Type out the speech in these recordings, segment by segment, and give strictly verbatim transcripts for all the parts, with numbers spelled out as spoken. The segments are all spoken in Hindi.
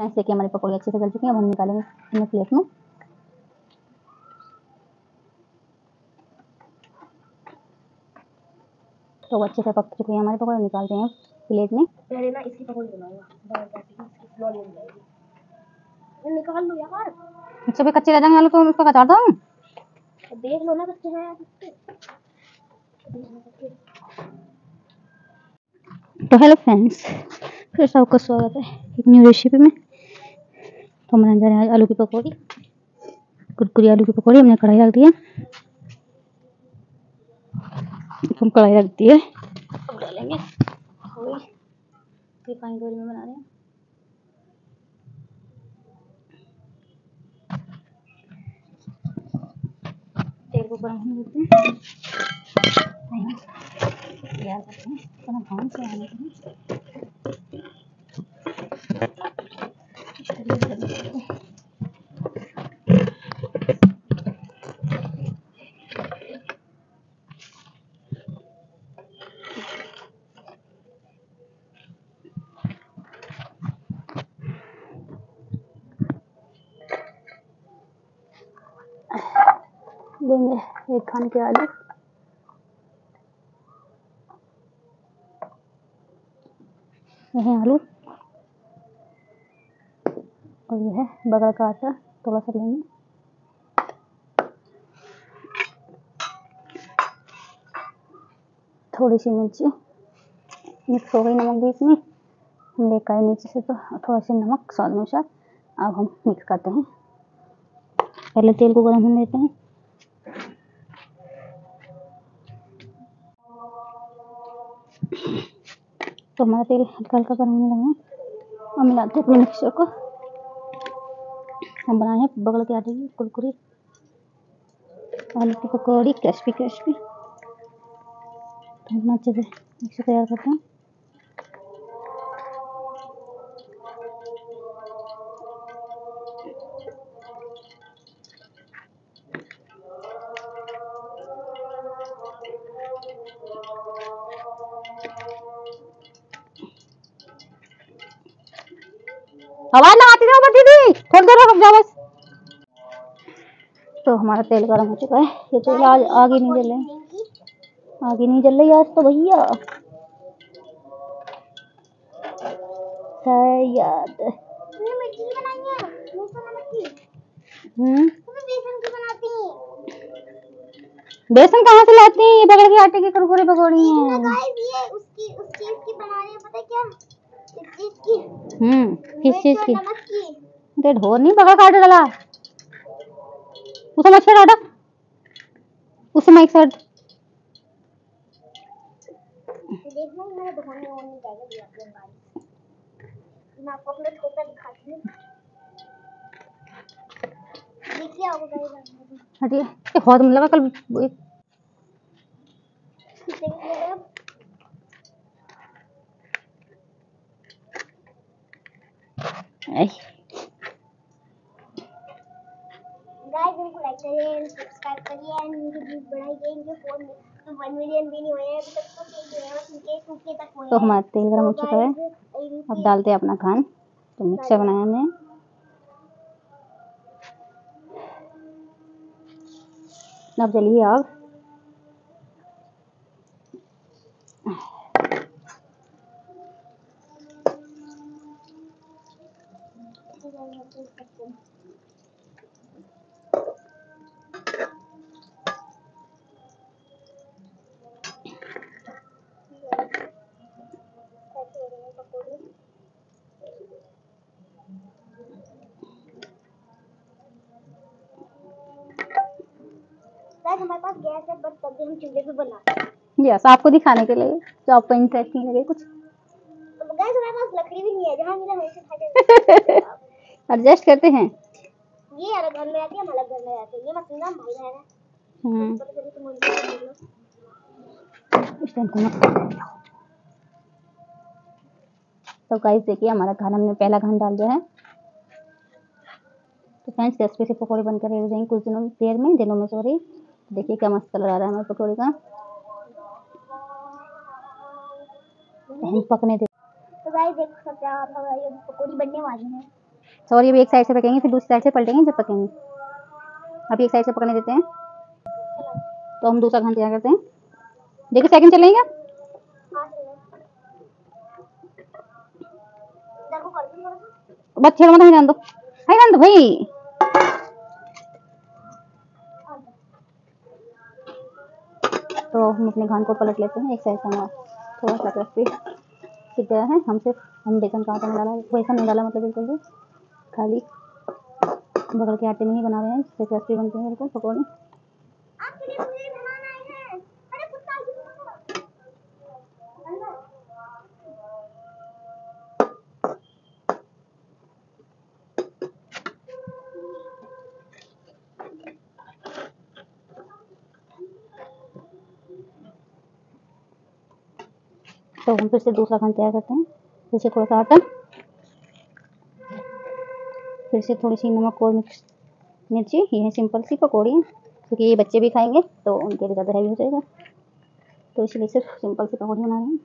ऐसे कि हमारे पकौड़े अच्छे से गल चुके हैं। अब हम निकालेंगे अपने प्लेट में। तो अच्छे से पक चुके हैं हमारे पकौड़े, निकालते हैं प्लेट में। पहले ना इसकी पकौड़ी बनाऊंगा, निकाल लो यार। अच्छा भाई कच्चे रह जाएंगे आलू तो उसका कचारता हूँ, देख लो ना कच्चे हैं। तो हेलो फ्रेंड्स, फिर सबका स्वागत है एक न्यू रेसिपी में। तो हम बना रहे हैं आलू की पकौड़ी, कुरकुरी आलू की पकौड़ी। हमने कढ़ाई रख दी है, हम कढ़ाई रख दी है। अब डालेंगे रिफाइंड ऑयल में बना रहे हैं। तेल को गरम होने देते हैं, थोड़ा से आने देंगे। देंगे एक खान के आलू, यह है आलू और यह है बगड़ का आटा, थोड़ा सा लेंगे। थोड़ी सी मिर्ची मिक्स हो गई, नमक भी इसमें हम लेकर आए नीचे से, तो थोड़ा सा नमक स्वाद अनुसार। अब हम मिक्स करते हैं, पहले तेल को गर्म होने देते हैं। तो हमारा तेल हल्का हल्का गर्म होने लगा है, और मिलाते हैं अपने मिक्सचर को। हम बनाए हैं बगल के आटे की कुरकुरी आलू की पकौड़ी, क्रिस्पी क्रिस्पी। तो अच्छे से मिक्सचर तैयार करते हैं। आवाज ना आती रहो दीदी, थोड़ी देर रुक जाओ बस। तो हमारा तेल गर्म हो चुका है, ये तेल आज आगे नहीं जल रही, आगे नहीं जल रही आज तो भैया याद। हम्म, बेसन कहाँ से लाती हैं? ये बगड़ के आटे की कुरकुरे पकौड़ी है। हम्म, किस चीज की? तो ढोर नहीं, बगड़ काट डाला उसमें, मच्छर डाटा उसमें एक साइड। हटिए बहुत मतलब कल गाइस। इनको लाइक करिए, सब्सक्राइब करिए, और वीडियो भी बढ़ाइए। इनके फोन में तो वन मिलियन भी नहीं हुए हैं अभी तक, तो ठीक है बस इनके सूखे तक हुए हैं। तो हमारा तेल गर्म हो चुका है, अब डालते हैं अपना खान। तो मिक्सर बनाया हमने, अब चलिए आप हमारे पास गैस है बट तब भी हम चूल्हे पे बनाते हैं। यस, आपको दिखाने के लिए, जो आपको इंटरेस्टिंग लगे कुछ। तो गैस हमारे पास लकड़ी भी नहीं है, जहां मिला वहीं से खाते हैं, एडजस्ट करते हैं। ये अलग घर में आती है, हम अलग घर में आते हैं। ये मशीन हम भाई है ना। हम्म, इस टाइम को तो गाइस देखिए हमारा खाना, हमने पहला खाना डाल दिया है। तो फ्रेंड्स रेसिपी से पकौड़े बनकर रेडी हो जाएंगे कुछ दिनों देर में दिनों में सॉरी। देखिए क्या मस्त कलर आ रहा है हमारे पकौड़े का। तो हम पकने देते। तो गाइस देख सकते हैं आप, हमारी पकौड़ी बनने वाली है। तो और ये भी एक साइड से पकेंगे, फिर दूसरी साइड से पलटेंगे जब पकेंगे। अभी एक साइड से पकने देते हैं, तो हम दूसरा घंटा करते हैं। देखिए सेकंड चलेगा, बस छेड़ मत, हिलान दो हिलान दो भाई। तो हम अपने घान को पलट लेते हैं, एक साइड से हमारा थोड़ा सा क्रिस्पी सीख गया है। हम सिर्फ हम बेसन का आटा नहीं डाला, बेसन नहीं डाला मतलब बिल्कुल भी, खाली बगल के आटे में ही बना रहे हैं, जिससे क्रिस्पी बनते हैं बिल्कुल पकौड़े। तो हम फिर से दूसरा खाना तैयार करते हैं। फिर से थोड़ा सा आटा, फिर से थोड़ी सी नमक और मिर्ची। यह है सिंपल सी पकौड़ी, क्योंकि ये बच्चे भी खाएंगे तो उनके लिए ज़्यादा हैवी हो जाएगा, तो इसलिए सिर्फ सिंपल सी पकौड़ी बना रहे हैं।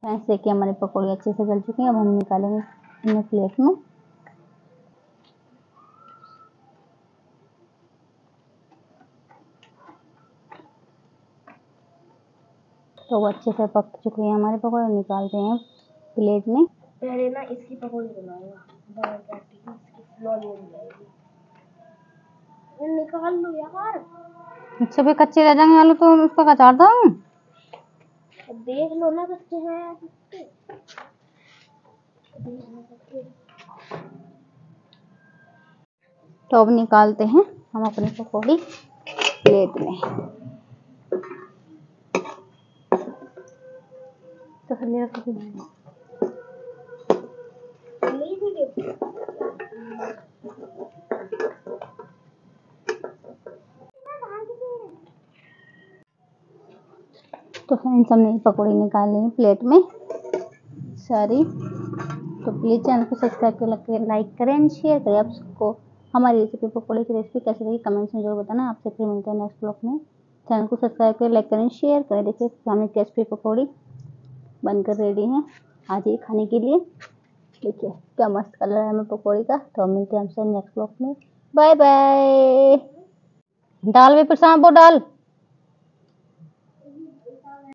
फ्रेंड्स देखिए हमारे पकौड़े अच्छे से गल चुके हैं, अब हम निकालेंगे इन्हें प्लेट में। तो वो अच्छे से पक चुके हैं हमारे पकौड़े, निकालते हैं प्लेट में। पहले ना इसकी पकौड़ी बनाऊंगा, निकाल लो यार। अच्छा भाई कच्चे रह जाएंगे आलू, तो उसका अचार था, देख लो ना कच्चे हैं। तो अब निकालते हैं हम अपनी पकौड़ी प्लेट में। तो हमने तो फ्रेंड्स हमने पकौड़ी निकाल ली प्लेट में सारी। तो प्लीज़ चैनल को सब्सक्राइब कर, लाइक करें एंड शेयर करें। आप सबको हमारी रेसिपी पकौड़ी की रेसिपी कैसी लगी कमेंट्स में जरूर बताना। आपसे फिर मिलते हैं नेक्स्ट ब्लॉग में। चैनल को सब्सक्राइब करें, लाइक करें, शेयर करें। देखिए हमारी क्रिस्पी पकौड़ी बनकर रेडी है आज ही खाने के लिए। देखिए क्या मस्त कलर है हमें पकौड़ी का। तो मिलते हैं हमसे नेक्स्ट ब्लॉग में, बाय बाय। डाल वे प्रसाद वो डाल।